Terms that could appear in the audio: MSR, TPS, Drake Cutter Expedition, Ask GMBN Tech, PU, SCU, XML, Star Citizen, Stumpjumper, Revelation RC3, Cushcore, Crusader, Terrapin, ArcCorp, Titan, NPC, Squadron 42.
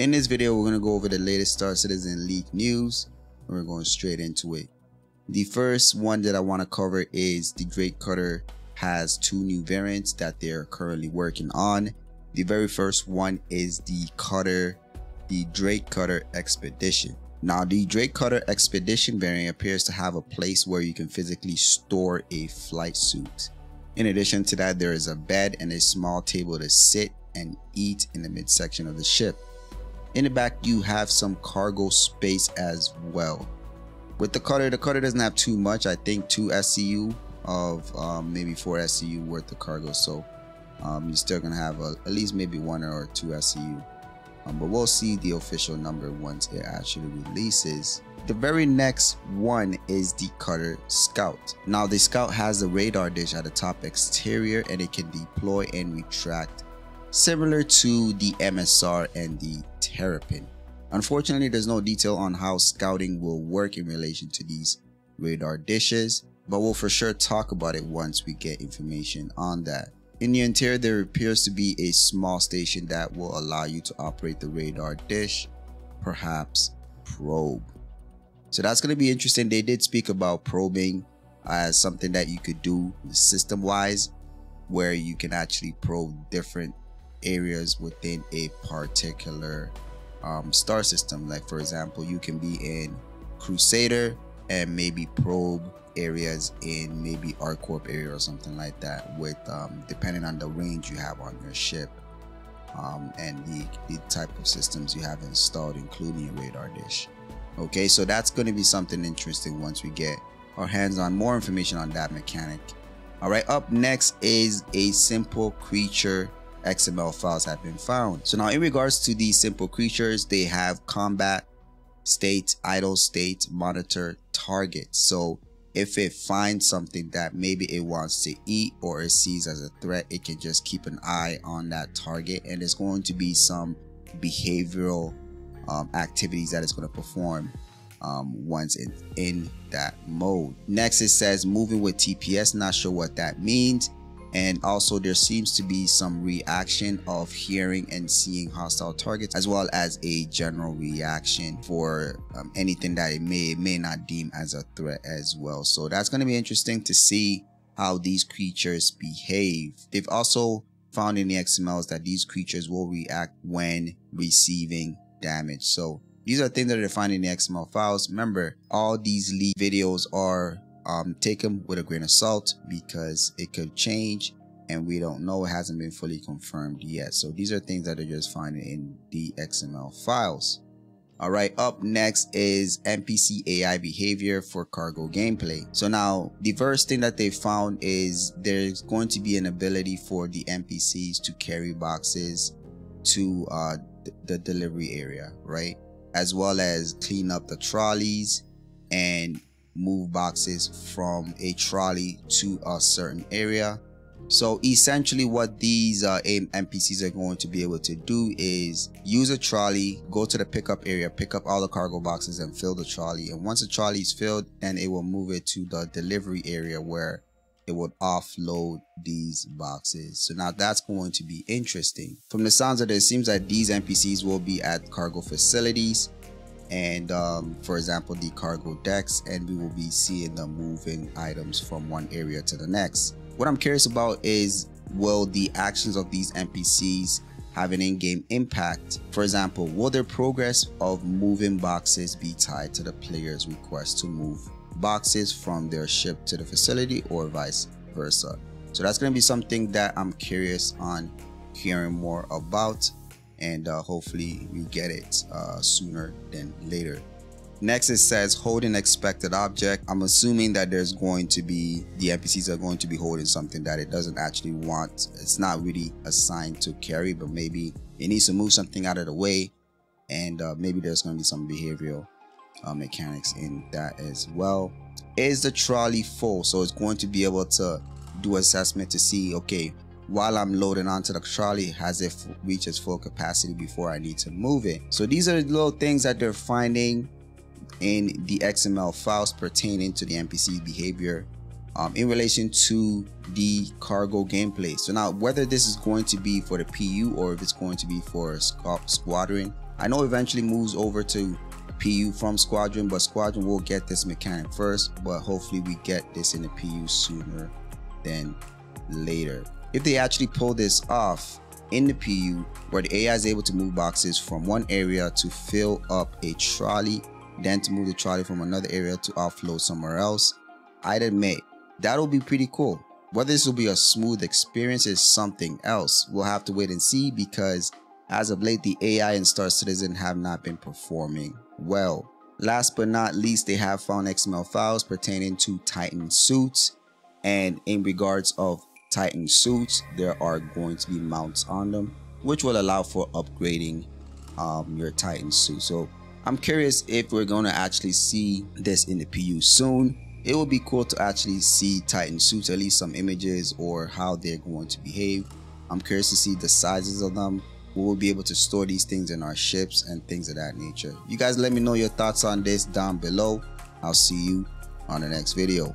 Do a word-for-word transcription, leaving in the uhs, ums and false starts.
In this video, we're going to go over the latest Star Citizen leak news, and we're going straight into it. The first one that I want to cover is the Drake Cutter has two new variants that they're currently working on. The very first one is the Cutter, the Drake Cutter Expedition. Now, the Drake Cutter Expedition variant appears to have a place where you can physically store a flight suit. In addition to that, there is a bed and a small table to sit and eat in the midsection of the ship. In the back, you have some cargo space as well. With the Cutter, the Cutter doesn't have too much. I think two S C U of um, maybe four S C U worth of cargo. So um, you're still going to have a, at least maybe one or two S C U. Um, but we'll see the official number once it actually releases. The very next one is the Cutter Scout. Now, the Scout has a radar dish at the top exterior, and it can deploy and retract, similar to the M S R and the Terrapin. Unfortunately, there's no detail on how scouting will work in relation to these radar dishes, but we'll for sure talk about it once we get information on that. In the interior, there appears to be a small station that will allow you to operate the radar dish, perhaps probe. So that's going to be interesting. They did speak about probing as something that you could do system-wise, where you can actually probe different areas within a particular um, star system. Like, for example, you can be in Crusader and maybe probe areas in maybe ArcCorp area or something like that, with um, depending on the range you have on your ship um, and the, the type of systems you have installed, including your radar dish. Okay, so that's going to be something interesting once we get our hands on more information on that mechanic. All right, up next is a simple creature. X M L files have been found. So now, in regards to these simple creatures, they have combat, state, idle state, monitor, target. So if it finds something that maybe it wants to eat or it sees as a threat, it can just keep an eye on that target, and there's going to be some behavioral um, activities that it's going to perform um, once it's in that mode. Next, it says moving with T P S, not sure what that means. And also, there seems to be some reaction of hearing and seeing hostile targets, as well as a general reaction for um, anything that it may may not deem as a threat as well. So that's going to be interesting to see how these creatures behave. They've also found in the X M Ls that these creatures will react when receiving damage. So these are things that are defined in the X M L files. Remember, all these leak videos are Um, take them with a grain of salt, because it could change and we don't know. It hasn't been fully confirmed yet. So these are things that are just finding in the X M L files. All right, up next is N P C A I behavior for cargo gameplay. So now, the first thing that they found is there's going to be an ability for the N P Cs to carry boxes to uh, th the delivery area, right? As well as clean up the trolleys and move boxes from a trolley to a certain area. So essentially, what these uh, N P Cs are going to be able to do is use a trolley, go to the pickup area, pick up all the cargo boxes and fill the trolley. And once the trolley is filled, then it will move it to the delivery area, where it would offload these boxes. So now that's going to be interesting. From the sounds of it, it seems that these N P Cs will be at cargo facilities and um, for example, the cargo decks, and we will be seeing them moving items from one area to the next. What I'm curious about is, will the actions of these N P Cs have an in-game impact? For example, will their progress of moving boxes be tied to the player's request to move boxes from their ship to the facility, or vice versa? So that's going to be something that I'm curious on hearing more about, and uh, hopefully you get it uh, sooner than later. Next, it says holding expected object. I'm assuming that there's going to be, the N P Cs are going to be holding something that it doesn't actually want. It's not really assigned to carry, but maybe it needs to move something out of the way, and uh, maybe there's going to be some behavioral uh, mechanics in that as well. Is the trolley full? So it's going to be able to do assessment to see, okay, while I'm loading onto the trolley, has it reached its full capacity before I need to move it? So these are little things that they're finding in the X M L files pertaining to the N P C behavior um, in relation to the cargo gameplay. So now, whether this is going to be for the P U or if it's going to be for a Squadron, I know eventually moves over to P U from Squadron, but Squadron will get this mechanic first, but hopefully we get this in the P U sooner than later. If they actually pull this off in the P U, where the A I is able to move boxes from one area to fill up a trolley, then to move the trolley from another area to offload somewhere else, I'd admit that'll be pretty cool. Whether this will be a smooth experience is something else. We'll have to wait and see, because as of late, the A I in Star Citizen have not been performing well. Last but not least, they have found X M L files pertaining to Titan suits, and in regards of Titan suits, there are going to be mounts on them, which will allow for upgrading um, your Titan suit. So I'm curious if we're going to actually see this in the P U soon. It would be cool to actually see Titan suits, at least some images, or how they're going to behave. I'm curious to see the sizes of them. We will be able to store these things in our ships and things of that nature. You guys let me know your thoughts on this down below. I'll see you on the next video.